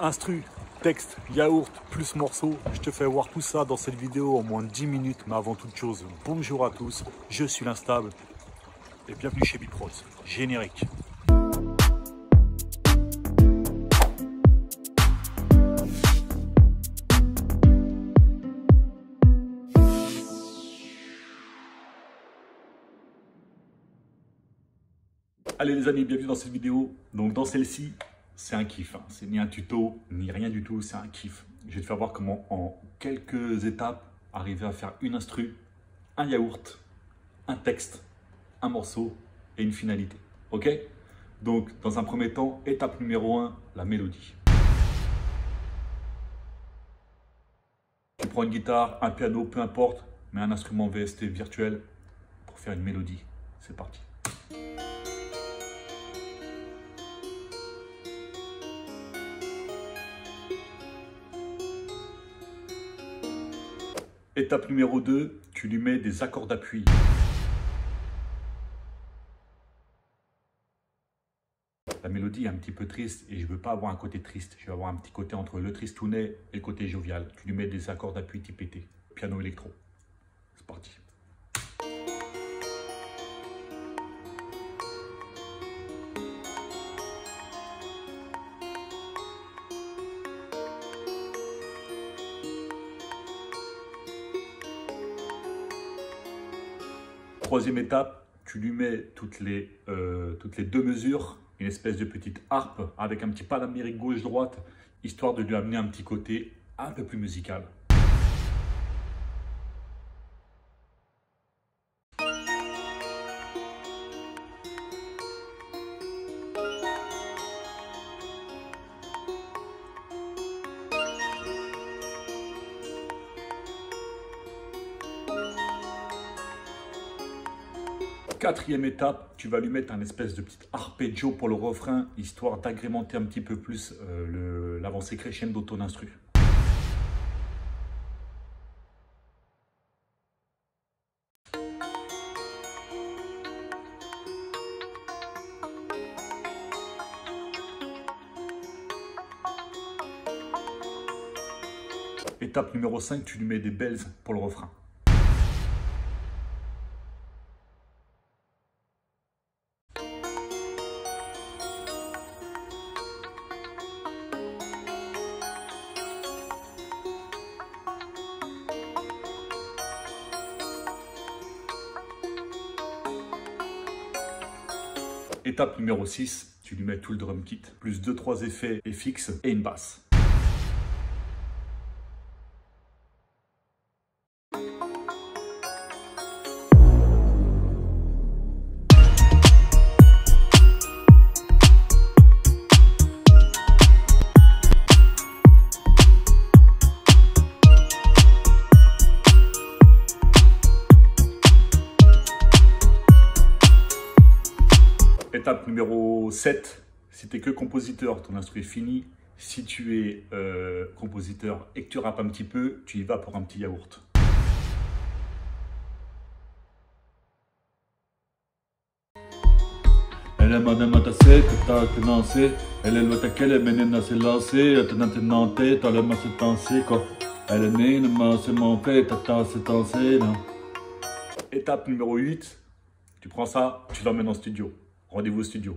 instru, texte, yaourt, plus morceaux. Je te fais voir tout ça dans cette vidéo en moins de 10 minutes. Mais avant toute chose, bonjour à tous, je suis l'instable et bienvenue chez BeatProdz. Générique. Allez les amis, bienvenue dans cette vidéo. Donc dans celle-ci, c'est un kiff. Hein. C'est ni un tuto, ni rien du tout, c'est un kiff. Je vais te faire voir comment en quelques étapes, arriver à faire une instru, un yaourt, un texte, un morceau et une finalité. Ok? Donc dans un premier temps, étape numéro 1, la mélodie. Tu prends une guitare, un piano, peu importe, mais un instrument VST virtuel pour faire une mélodie. C'est parti. Étape numéro 2, tu lui mets des accords d'appui. La mélodie est un petit peu triste et je ne veux pas avoir un côté triste. Je veux avoir un petit côté entre le tristounet et le côté jovial. Tu lui mets des accords d'appui type été, piano électro. C'est parti. Troisième étape, tu lui mets toutes les deux mesures, une espèce de petite harpe avec un petit pas d'Amérique gauche-droite, histoire de lui amener un petit côté un peu plus musical. Quatrième étape, tu vas lui mettre un espèce de petit arpeggio pour le refrain, histoire d'agrémenter un petit peu plus l'avancée crescendo de ton instru. Étape numéro 5, tu lui mets des bells pour le refrain. Étape numéro 6, tu lui mets tout le drum kit, plus 2-3 effets fixes et une basse. Étape numéro 7, si tu n'es que compositeur, ton instru est fini. Si tu es compositeur et que tu rappes un petit peu, tu y vas pour un petit yaourt. Étape numéro 8, tu prends ça, tu l'emmènes en studio. Rendez-vous au studio.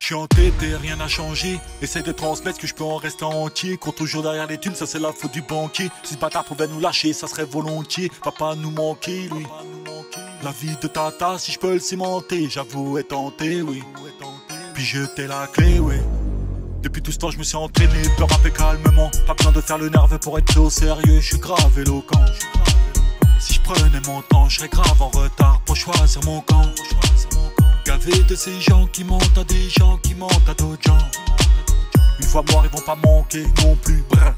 Je suis entêté, rien n'a changé. Essaye de transmettre ce que je peux en restant entier. Cours toujours derrière les thunes, ça c'est la faute du banquier. Si ce bâtard pouvait nous lâcher, ça serait volontiers. Papa nous manquer, lui. La vie de tata, si je peux le cimenter, j'avoue est tenté, oui. Puis jeter la clé, oui. Depuis tout ce temps je me suis entraîné, peux rapper calmement. Pas besoin de faire le nerveux pour être au sérieux, je suis grave éloquent. Si je prenais mon temps, je serais grave en retard pour choisir mon camp. Gavé de ces gens qui mentent à des gens qui mentent à d'autres gens. Une fois mort, ils vont pas manquer non plus. Brr.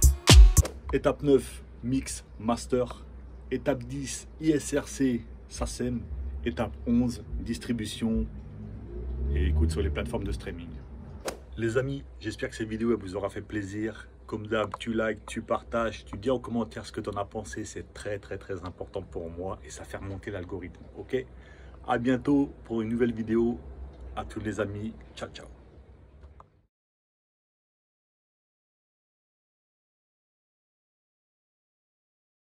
Étape 9, mix, master. Étape 10, ISRC, SACEM. Étape 11, distribution et écoute sur les plateformes de streaming. Les amis, j'espère que cette vidéo elle vous aura fait plaisir. Comme d'hab, tu likes, tu partages, tu dis en commentaire ce que tu en as pensé. C'est très important pour moi et ça fait remonter l'algorithme. Ok ? À bientôt pour une nouvelle vidéo. À tous les amis. Ciao, ciao.